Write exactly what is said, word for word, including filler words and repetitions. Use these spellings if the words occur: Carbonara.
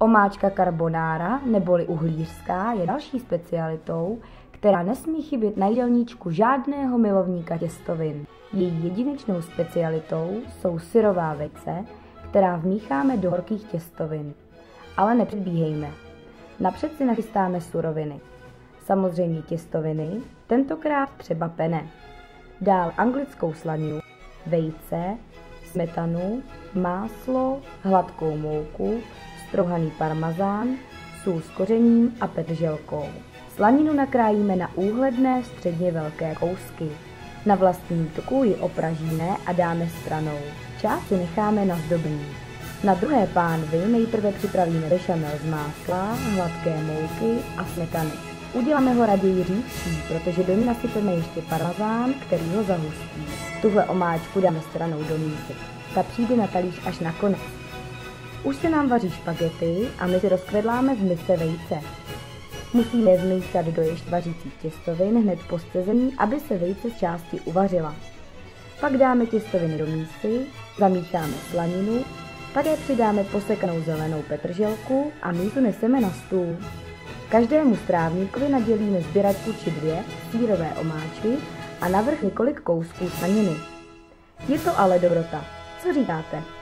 Omáčka carbonara neboli uhlířská je další specialitou, která nesmí chybět na jídelníčku žádného milovníka těstovin. Její jedinečnou specialitou jsou syrová vejce, která vmícháme do horkých těstovin. Ale nepředbíhejme. Napřed si nachystáme suroviny. Samozřejmě těstoviny, tentokrát třeba penne. Dál anglickou slaninu, vejce, smetanu, máslo, hladkou mouku, strouhaný parmazán, sůl s kořením a petrželkou. Slaninu nakrájíme na úhledné, středně velké kousky. Na vlastním tuku ji opražíme a dáme stranou. Část ji necháme na zdobení. Na druhé pánvi nejprve připravíme bešamel z másla, hladké mouky a smetany. Uděláme ho raději řízčí, protože do ní nasypeme ještě parmazán, který ho zahustí. Tuhle omáčku dáme stranou do mísy. Ta přijde na talíř až nakonec. Už se nám vaří špagety a my si rozkvedláme v misce vejce. Musíme je vmíchat do ještě vařících těstovin hned po scezení, aby se vejce z části uvařila. Pak dáme těstoviny do mísy, zamícháme slaninu, také přidáme posekanou zelenou petrželku a mísu neseme na stůl. Každému strávníkovi nadělíme sběračku či dvě sýrové omáčky a navrch několik kousků slaniny. Je to ale dobrota. Co říkáte?